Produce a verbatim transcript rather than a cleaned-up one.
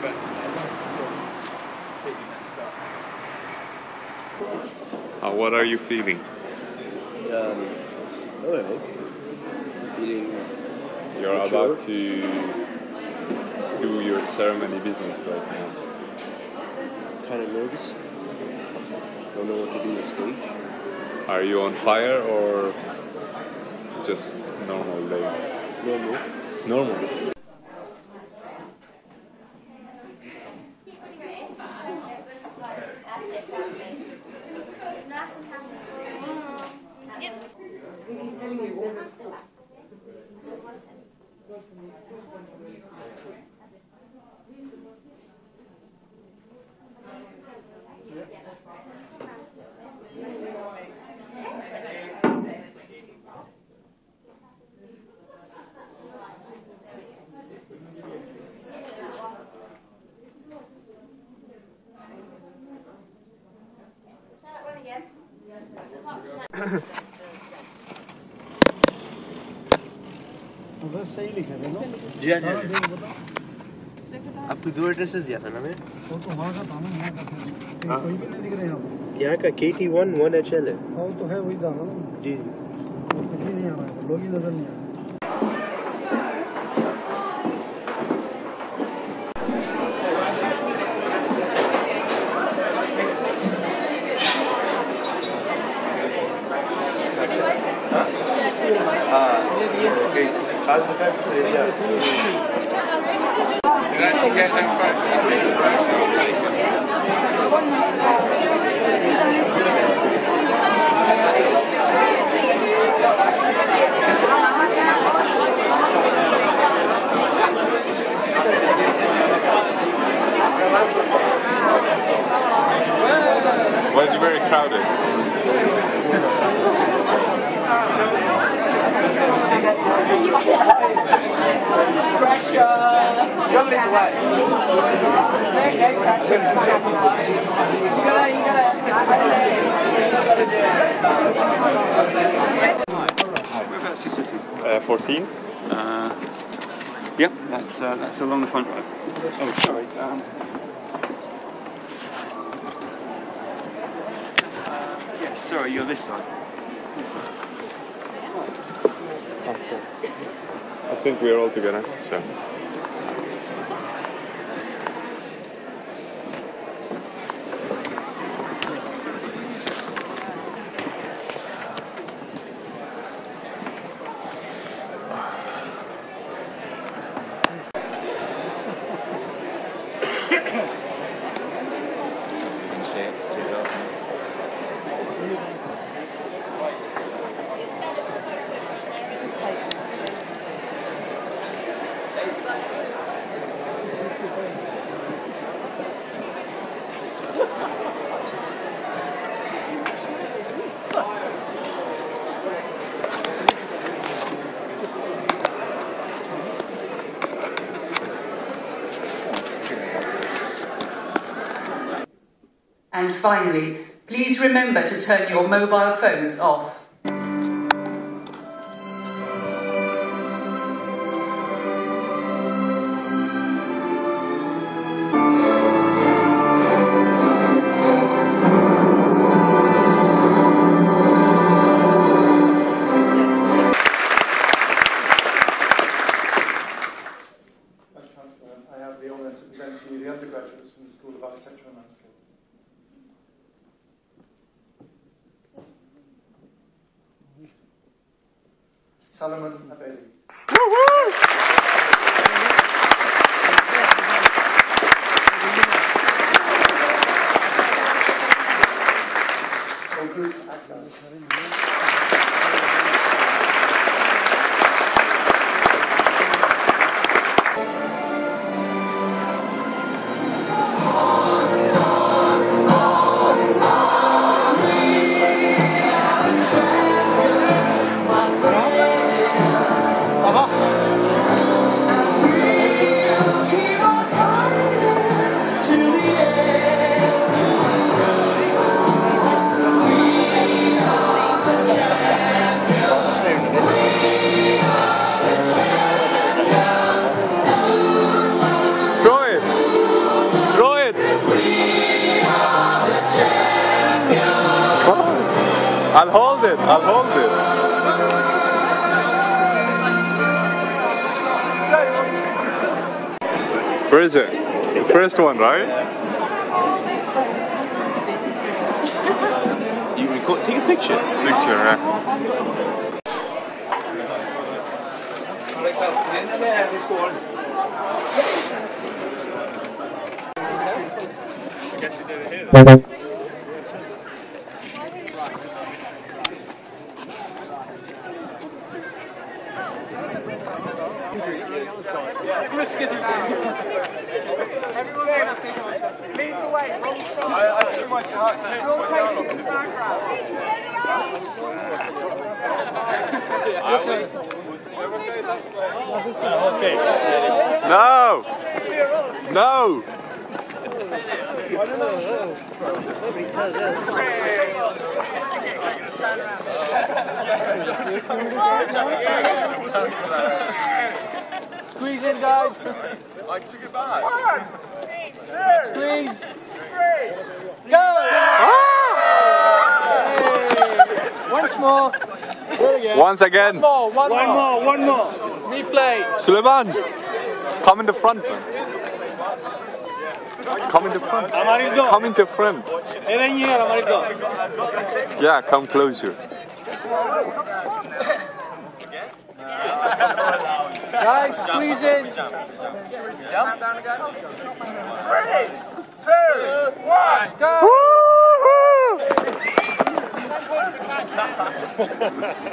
but it's pretty messed up. Uh, what are you feeling? Um, I don't know. I'm feeling You're mature. About to do your ceremony business right now. Kind of nervous. Don't know what to do on stage. Are you on fire or just normal day? Normal. Normal. Yeah, yeah. आपको दो addresses दिया था ना मैं? तो वहाँ का था ना यहाँ का था। कोई भी नहीं दिख रहा है यहाँ। यहाँ का K T one one H L है। वो तो है वही दाना ना। जी। कुछ भी नहीं आ रहा है। लोग ही नजर नहीं आ रहे। Why is it very crowded? Pressure. Don't let away. Hey, pressure. You gotta, you gotta. Uh, fourteen. Uh, yep, yeah, that's uh, that's along the front row. Oh, sorry. Um, uh, yeah, sorry, you're this side. I think we're all together, so. And finally, please remember to turn your mobile phones off. Sulaiman Abelli. Concludes Atlas. I ¿A dónde? Where is it? The first one, right? You record, take a picture. Picture, right? I guess you did it here, though. No! No! Squeeze in, guys! I took it back. One, two, squeeze, three, go! Ah! Once more. Once again. One more, one, one more. more, one more. Replay. Sulaiman, come in the front. Come in the front. Come in the front. Yeah, come closer. Guys, squeeze in. Three, two, one, go! Woo-hoo!